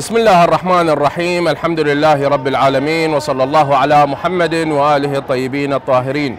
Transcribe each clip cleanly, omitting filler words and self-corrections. بسم الله الرحمن الرحيم. الحمد لله رب العالمين، وصلى الله على محمد وآله الطيبين الطاهرين.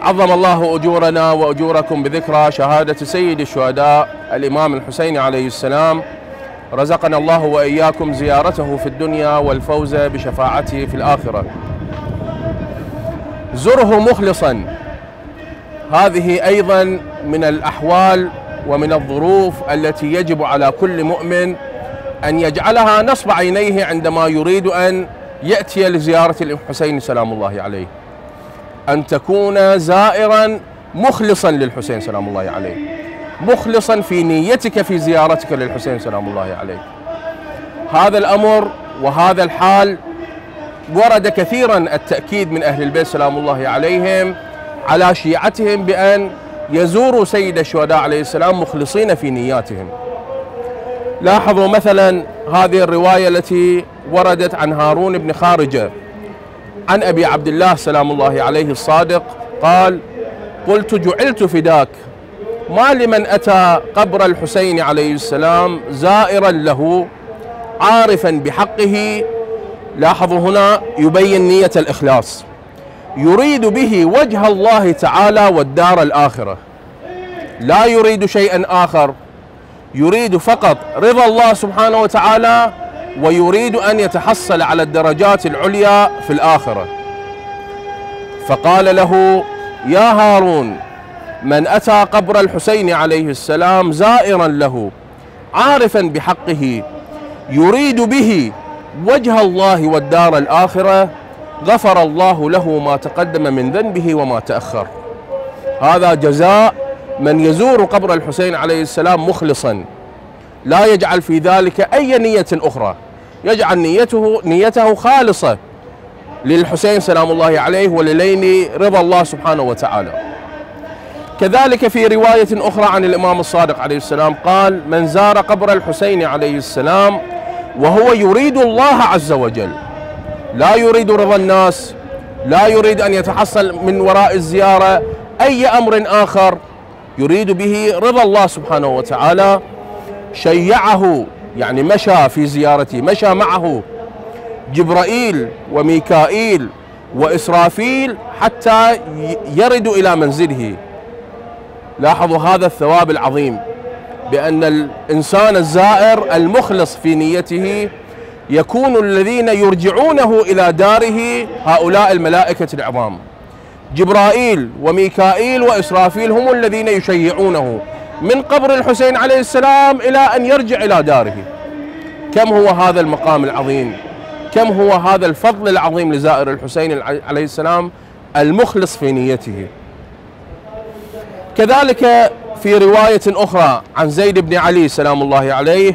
عظم الله أجورنا وأجوركم بذكرى شهادة سيد الشهداء الإمام الحسين عليه السلام، رزقنا الله وإياكم زيارته في الدنيا والفوز بشفاعته في الآخرة. زره مخلصا، هذه أيضا من الأحوال ومن الظروف التي يجب على كل مؤمن أن يجعلها نصب عينيه عندما يريد أن يأتي لزيارة الحسين سلام الله عليه، أن تكون زائرا مخلصا للحسين سلام الله عليه، مخلصا في نيتك في زيارتك للحسين سلام الله عليه. هذا الأمر وهذا الحال ورد كثيرا التأكيد من أهل البيت سلام الله عليهم على شيعتهم بأن يزوروا سيد الشهداء عليه السلام مخلصين في نياتهم. لاحظوا مثلا هذه الرواية التي وردت عن هارون بن خارجة عن أبي عبد الله سلام الله عليه الصادق قال: قلت جعلت فداك، ما لمن أتى قبر الحسين عليه السلام زائرا له عارفا بحقه. لاحظوا هنا يبين نية الإخلاص، يريد به وجه الله تعالى والدار الآخرة، لا يريد شيئا آخر، يريد فقط رضا الله سبحانه وتعالى، ويريد أن يتحصل على الدرجات العليا في الآخرة. فقال له: يا هارون، من أتى قبر الحسين عليه السلام زائرا له عارفا بحقه يريد به وجه الله والدار الآخرة غفر الله له ما تقدم من ذنبه وما تأخر. هذا جزاء من يزور قبر الحسين عليه السلام مخلصا، لا يجعل في ذلك أي نية أخرى، يجعل نيته خالصة للحسين سلام الله عليه وللين رضا الله سبحانه وتعالى. كذلك في رواية أخرى عن الإمام الصادق عليه السلام قال: من زار قبر الحسين عليه السلام وهو يريد الله عز وجل، لا يريد رضا الناس، لا يريد أن يتحصل من وراء الزيارة أي أمر آخر، يريد به رضا الله سبحانه وتعالى، شيعه يعني مشى في زيارته، مشى معه جبرائيل وميكائيل وإسرافيل حتى يرد إلى منزله. لاحظوا هذا الثواب العظيم، بأن الإنسان الزائر المخلص في نيته يكون الذين يرجعونه إلى داره هؤلاء الملائكة العظام، جبرائيل وميكائيل وإسرافيل هم الذين يشيعونه من قبر الحسين عليه السلام إلى أن يرجع إلى داره. كم هو هذا المقام العظيم، كم هو هذا الفضل العظيم لزائر الحسين عليه السلام المخلص في نيته. كذلك في رواية أخرى عن زيد بن علي سلام الله عليه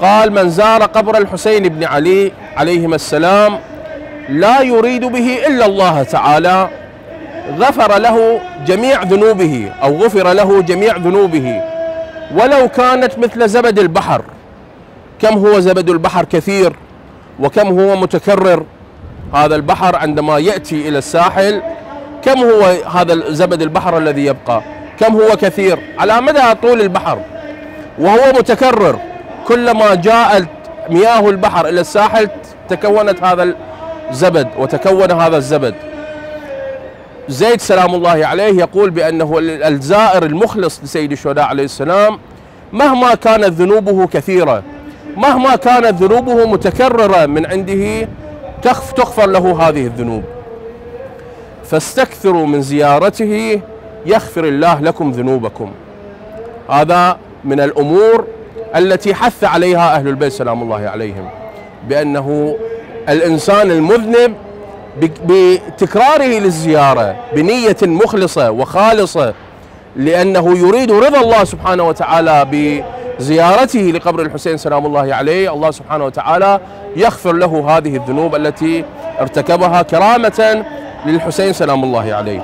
قال: من زار قبر الحسين بن علي عليهما السلام لا يريد به إلا الله تعالى غفر له جميع ذنوبه، أو غفر له جميع ذنوبه ولو كانت مثل زبد البحر. كم هو زبد البحر كثير، وكم هو متكرر. هذا البحر عندما يأتي إلى الساحل كم هو هذا زبد البحر الذي يبقى، كم هو كثير على مدى طول البحر، وهو متكرر. كلما جاءت مياه البحر إلى الساحل تكونت هذا الزبد وتكون هذا الزبد. زيد سلام الله عليه يقول بأنه الزائر المخلص لسيد الشهداء عليه السلام مهما كانت ذنوبه كثيرة، مهما كانت ذنوبه متكررة من عنده تغفر له هذه الذنوب. فاستكثروا من زيارته يغفر الله لكم ذنوبكم. هذا من الأمور التي حث عليها أهل البيت سلام الله عليهم، بأنه الإنسان المذنب بتكراره للزيارة بنية مخلصة وخالصة، لأنه يريد رضا الله سبحانه وتعالى بزيارته لقبر الحسين سلام الله عليه، الله سبحانه وتعالى يغفر له هذه الذنوب التي ارتكبها كرامة للحسين سلام الله عليه.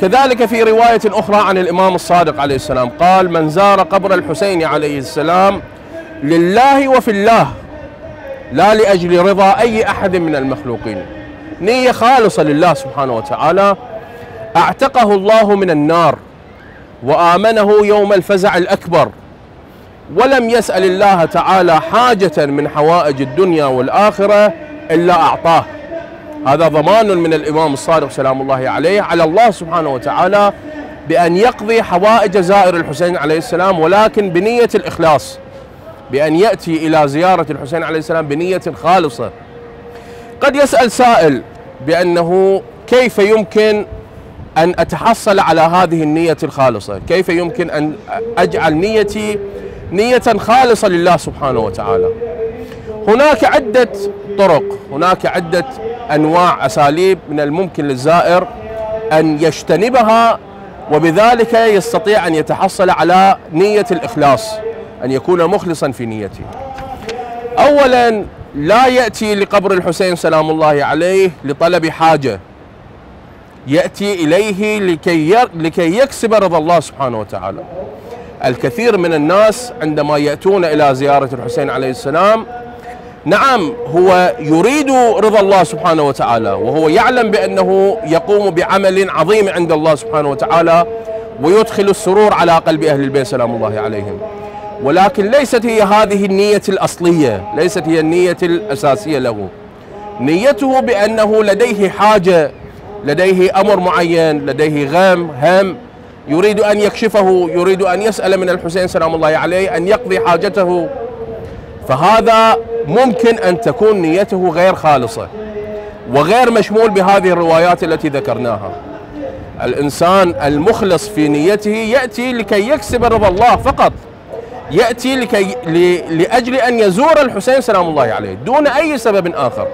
كذلك في رواية أخرى عن الإمام الصادق عليه السلام قال: من زار قبر الحسين عليه السلام لله وفي الله، لا لأجل رضا أي أحد من المخلوقين، نية خالصة لله سبحانه وتعالى، أعتقه الله من النار وآمنه يوم الفزع الأكبر، ولم يسأل الله تعالى حاجة من حوائج الدنيا والآخرة إلا أعطاه. هذا ضمان من الإمام الصادق سلام الله عليه على الله سبحانه وتعالى بأن يقضي حوائج زائر الحسين عليه السلام، ولكن بنية الإخلاص، بأن يأتي إلى زيارة الحسين عليه السلام بنية خالصة. قد يسأل سائل بأنه كيف يمكن أن أتحصل على هذه النية الخالصة؟ كيف يمكن أن أجعل نيتي نية خالصة لله سبحانه وتعالى؟ هناك عدة طرق، هناك عدة أنواع أساليب من الممكن للزائر أن يجتنبها، وبذلك يستطيع أن يتحصل على نية الإخلاص، أن يكون مخلصا في نيته. أولا، لا يأتي لقبر الحسين سلام الله عليه لطلب حاجة، يأتي إليه لكي يكسب رضا الله سبحانه وتعالى. الكثير من الناس عندما يأتون إلى زيارة الحسين عليه السلام، نعم هو يريد رضا الله سبحانه وتعالى، وهو يعلم بأنه يقوم بعمل عظيم عند الله سبحانه وتعالى ويدخل السرور على قلب أهل البيت سلام الله عليهم، ولكن ليست هي هذه النية الأصلية، ليست هي النية الأساسية له. نيته بأنه لديه حاجة، لديه أمر معين، لديه غم، هم يريد أن يكشفه، يريد أن يسأل من الحسين سلام الله عليه أن يقضي حاجته، فهذا ممكن أن تكون نيته غير خالصة وغير مشمول بهذه الروايات التي ذكرناها. الإنسان المخلص في نيته يأتي لكي يكسب رضا الله فقط، يأتي لأجل أن يزور الحسين سلام الله عليه دون أي سبب آخر،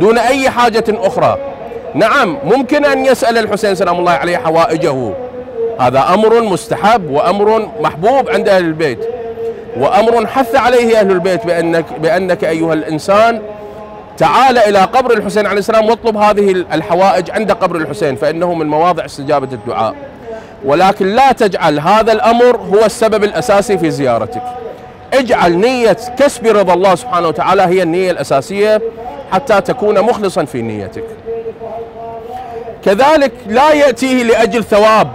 دون أي حاجة أخرى. نعم ممكن أن يسأل الحسين سلام الله عليه حوائجه، هذا أمر مستحب وأمر محبوب عند أهل البيت، وأمر حث عليه أهل البيت بأنك أيها الإنسان تعال إلى قبر الحسين عليه السلام واطلب هذه الحوائج عند قبر الحسين، فإنه من مواضع استجابة الدعاء. ولكن لا تجعل هذا الأمر هو السبب الأساسي في زيارتك، اجعل نية كسب رضا الله سبحانه وتعالى هي النية الأساسية حتى تكون مخلصا في نيتك. كذلك لا يأتيه لأجل ثواب،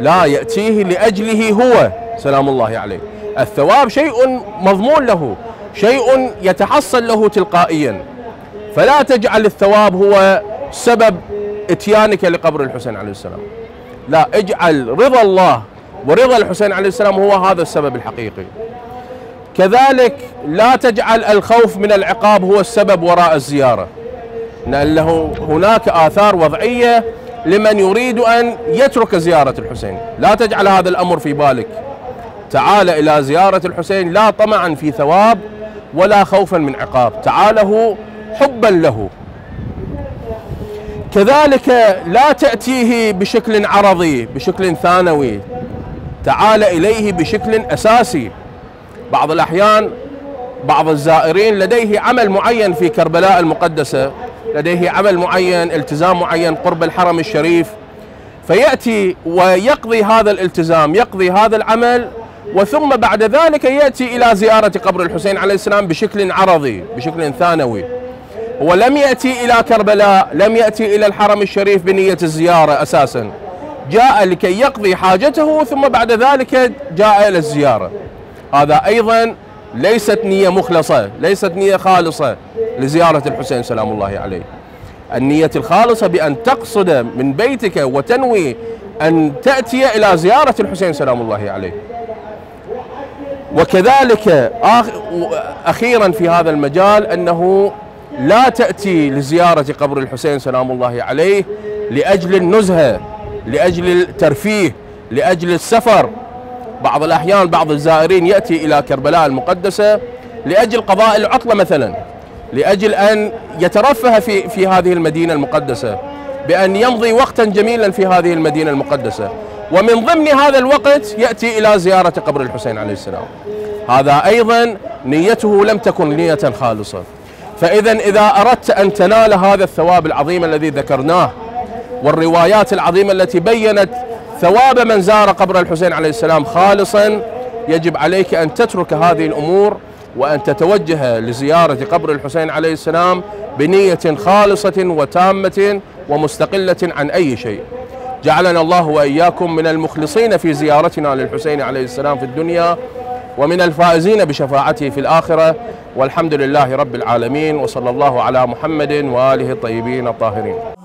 لا يأتيه لأجله هو سلام الله عليه. الثواب شيء مضمون له، شيء يتحصل له تلقائيا، فلا تجعل الثواب هو سبب اتيانك لقبر الحسين عليه السلام. لا، اجعل رضا الله ورضا الحسين عليه السلام هو هذا السبب الحقيقي. كذلك لا تجعل الخوف من العقاب هو السبب وراء الزيارة، لأنه هناك آثار وضعية لمن يريد أن يترك زيارة الحسين. لا تجعل هذا الأمر في بالك، تعال إلى زيارة الحسين لا طمعا في ثواب ولا خوفا من عقاب، تعاله حبا له. كذلك لا تأتيه بشكل عرضي، بشكل ثانوي، تعال إليه بشكل أساسي. بعض الأحيان بعض الزائرين لديه عمل معين في كربلاء المقدسة، لديه عمل معين، التزام معين قرب الحرم الشريف، فيأتي ويقضي هذا الالتزام، يقضي هذا العمل، وثم بعد ذلك يأتي إلى زيارة قبر الحسين عليه السلام بشكل عرضي، بشكل ثانوي. ولم يأتي إلى كربلاء، لم يأتي إلى الحرم الشريف بنية الزيارة أساسا، جاء لكي يقضي حاجته ثم بعد ذلك جاء إلى الزيارة. هذا أيضا ليست نية مخلصة، ليست نية خالصة لزيارة الحسين سلام الله عليه. النية الخالصة بأن تقصد من بيتك وتنوي أن تأتي إلى زيارة الحسين سلام الله عليه. وكذلك أخيرا في هذا المجال، أنه لا تأتي لزيارة قبر الحسين سلام الله عليه لأجل النزهة، لأجل الترفيه، لأجل السفر. بعض الأحيان بعض الزائرين يأتي إلى كربلاء المقدسة لأجل قضاء العطلة مثلا، لأجل أن يترفه في هذه المدينة المقدسة، بأن يمضي وقتا جميلا في هذه المدينة المقدسة، ومن ضمن هذا الوقت يأتي إلى زيارة قبر الحسين عليه السلام. هذا أيضا نيته لم تكن نية خالصة. فإذا أردت أن تنال هذا الثواب العظيم الذي ذكرناه، والروايات العظيمة التي بيّنت ثواب من زار قبر الحسين عليه السلام خالصا، يجب عليك أن تترك هذه الأمور وأن تتوجه لزيارة قبر الحسين عليه السلام بنية خالصة وتامة ومستقلة عن أي شيء. جعلنا الله وإياكم من المخلصين في زيارتنا للحسين عليه السلام في الدنيا ومن الفائزين بشفاعته في الآخرة، والحمد لله رب العالمين، وصلى الله على محمد وآله الطيبين الطاهرين.